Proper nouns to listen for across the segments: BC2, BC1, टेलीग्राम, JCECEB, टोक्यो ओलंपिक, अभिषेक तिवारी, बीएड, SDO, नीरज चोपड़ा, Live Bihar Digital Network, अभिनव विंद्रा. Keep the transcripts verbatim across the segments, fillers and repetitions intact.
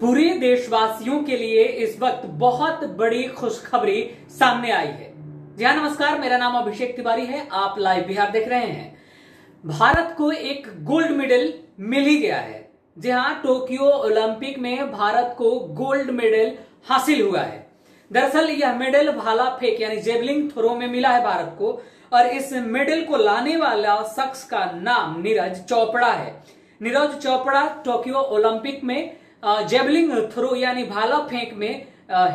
पूरे देशवासियों के लिए इस वक्त बहुत बड़ी खुशखबरी सामने आई है। जी हाँ, नमस्कार, मेरा नाम अभिषेक तिवारी है, आप लाइव बिहार देख रहे हैं। भारत को एक गोल्ड मेडल मिल ही गया है। जी हाँ, टोक्यो ओलंपिक में भारत को गोल्ड मेडल हासिल हुआ है। दरअसल यह मेडल भाला फेंक यानी जेवलिन थ्रो में मिला है भारत को, और इस मेडल को लाने वाला शख्स का नाम नीरज चोपड़ा है। नीरज चोपड़ा टोक्यो ओलंपिक में जेवलिन थ्रो यानी भाला फेंक में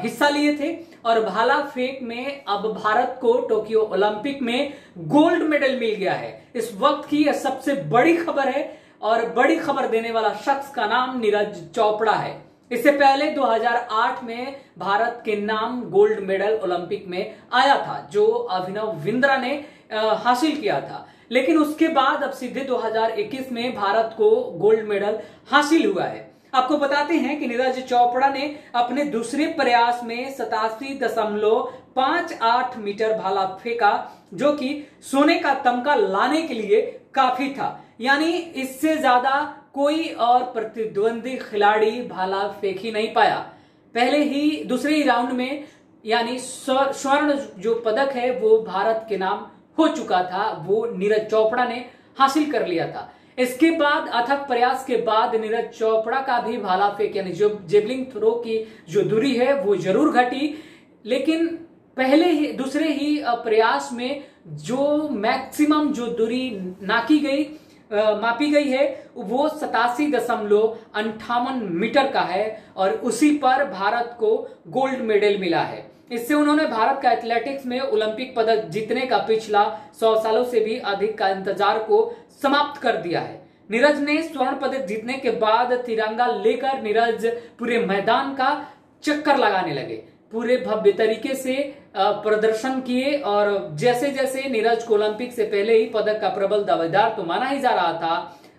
हिस्सा लिए थे, और भाला फेंक में अब भारत को टोक्यो ओलंपिक में गोल्ड मेडल मिल गया है। इस वक्त की यह सबसे बड़ी खबर है, और बड़ी खबर देने वाला शख्स का नाम नीरज चोपड़ा है। इससे पहले दो हज़ार आठ में भारत के नाम गोल्ड मेडल ओलंपिक में आया था, जो अभिनव विंद्रा ने हासिल किया था, लेकिन उसके बाद अब सीधे दो हज़ार इक्कीस में भारत को गोल्ड मेडल हासिल हुआ है। आपको बताते हैं कि नीरज चोपड़ा ने अपने दूसरे प्रयास में सतासी दशमलव पांच आठ मीटर भाला फेंका, जो कि सोने का तमगा लाने के लिए काफी था। यानी इससे ज्यादा कोई और प्रतिद्वंदी खिलाड़ी भाला फेंक ही नहीं पाया। पहले ही दूसरे ही राउंड में यानी स्वर्ण जो पदक है वो भारत के नाम हो चुका था, वो नीरज चोपड़ा ने हासिल कर लिया था। इसके बाद अथक प्रयास के बाद नीरज चोपड़ा का भी भाला फेंक यानी जो जेवलिन थ्रो की जो दूरी है वो जरूर घटी, लेकिन पहले ही दूसरे ही प्रयास में जो मैक्सिमम जो दूरी नाकी गई मापी गई है वो सतासी दशमलव अंठावन मीटर का है, और उसी पर भारत को गोल्ड मेडल मिला है। इससे उन्होंने भारत का एथलेटिक्स में ओलंपिक पदक जीतने का पिछला सौ सालों से भी अधिक का इंतजार को समाप्त कर दिया है। नीरज ने स्वर्ण पदक जीतने के बाद तिरंगा लेकर नीरज पूरे मैदान का चक्कर लगाने लगे, पूरे भव्य तरीके से प्रदर्शन किए, और जैसे जैसे नीरज को ओलंपिक से पहले ही पदक का प्रबल दावेदार तो माना ही जा रहा था,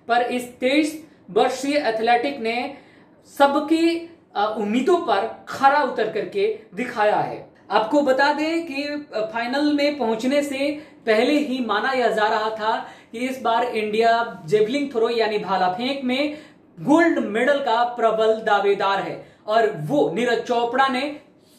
पर इस तेईस वर्षीय एथलेटिक ने सबकी उम्मीदों पर खरा उतर करके दिखाया है। आपको बता दें कि फाइनल में पहुंचने से पहले ही माना यह जा रहा था कि इस बार इंडिया जेवलिन थ्रो यानी भाला फेंक में गोल्ड मेडल का प्रबल दावेदार है, और वो नीरज चोपड़ा ने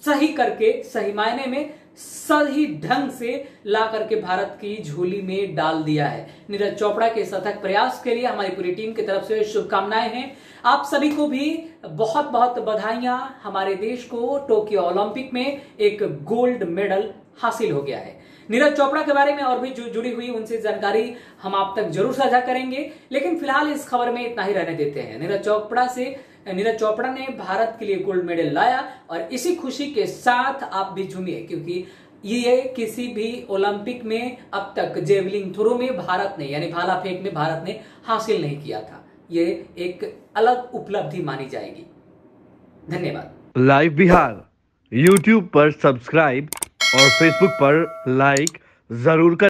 सही करके सही मायने में सही ढंग से ला करके भारत की झोली में डाल दिया है। नीरज चोपड़ा के सतत प्रयास के लिए हमारी पूरी टीम की तरफ से शुभकामनाएं हैं। आप सभी को भी बहुत बहुत बधाइयां। हमारे देश को टोक्यो ओलंपिक में एक गोल्ड मेडल हासिल हो गया है। नीरज चोपड़ा के बारे में और भी जो जुड़ी हुई उनसे जानकारी हम आप तक जरूर साझा करेंगे, लेकिन फिलहाल इस खबर में इतना ही रहने देते हैं। नीरज चोपड़ा से नीरज चोपड़ा ने भारत के लिए गोल्ड मेडल लाया, और इसी खुशी के साथ आप भी झूमिए, क्योंकि ये किसी भी ओलंपिक में अब तक जेवलिन थ्रो में भारत ने यानी भाला फेंक में भारत ने हासिल नहीं किया था। ये एक अलग उपलब्धि मानी जाएगी। धन्यवाद। लाइव बिहार यूट्यूब पर सब्सक्राइब और फेसबुक पर लाइक जरूर करें।